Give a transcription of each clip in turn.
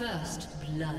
First blood.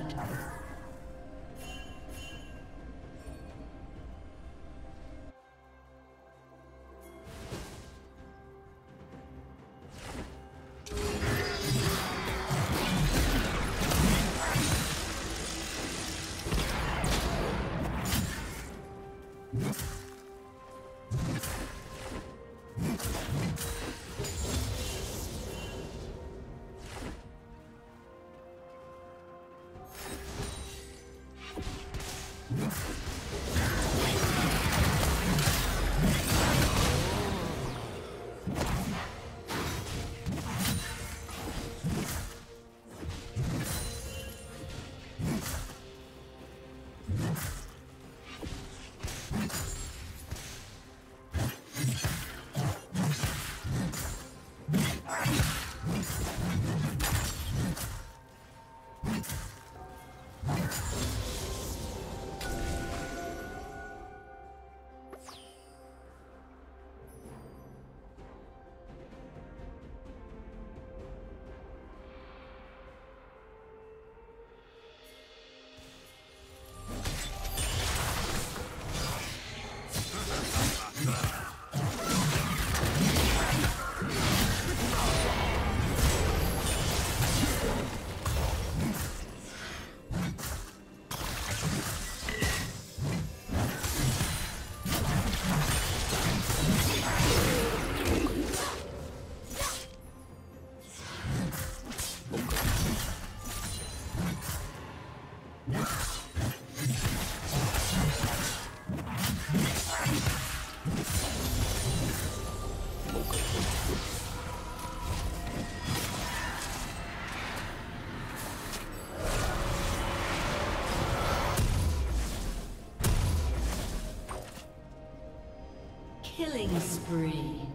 Killing spree.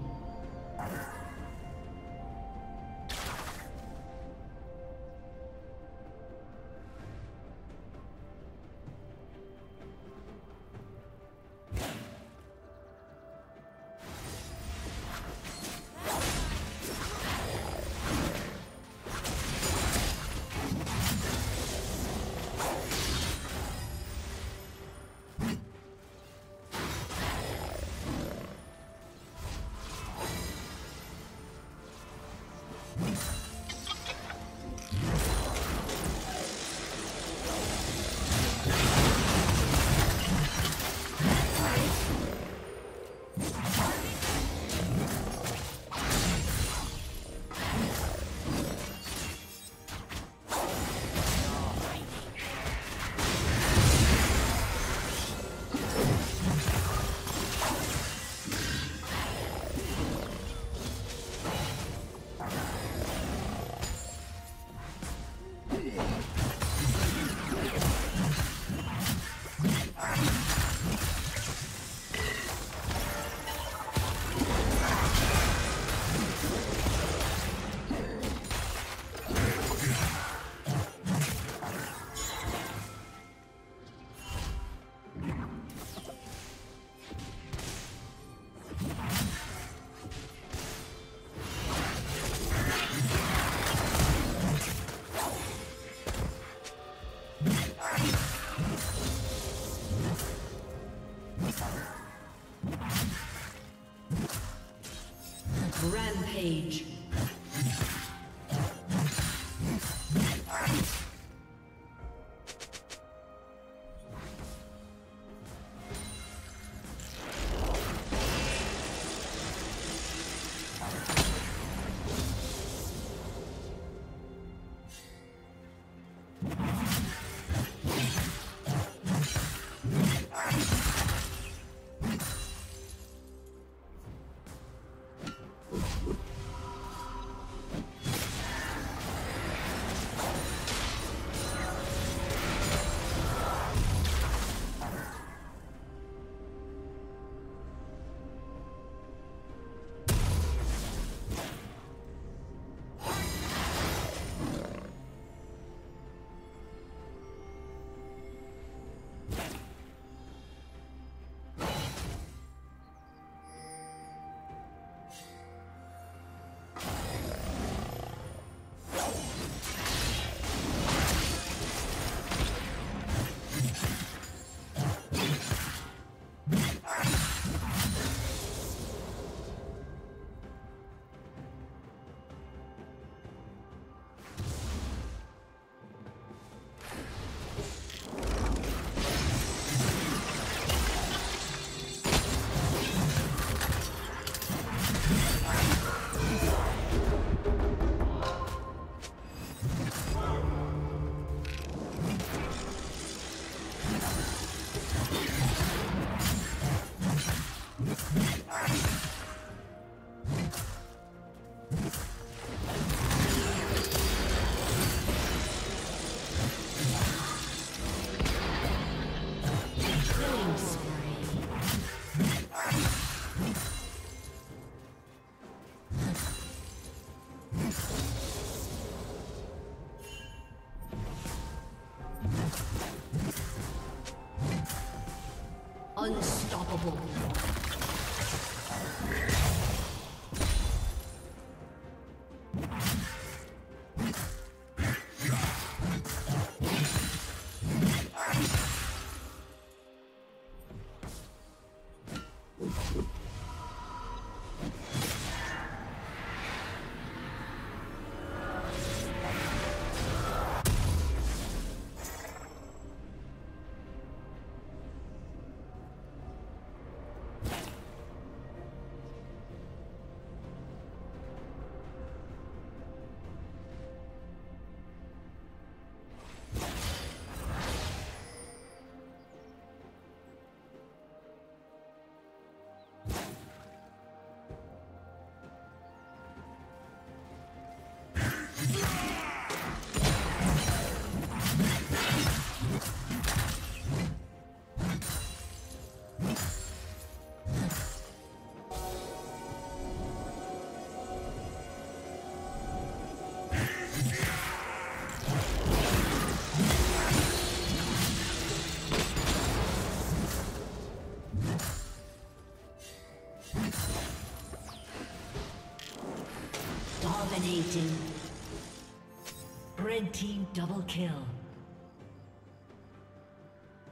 dominating. Red team double kill.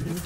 Blue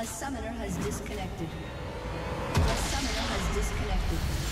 A summoner has disconnected.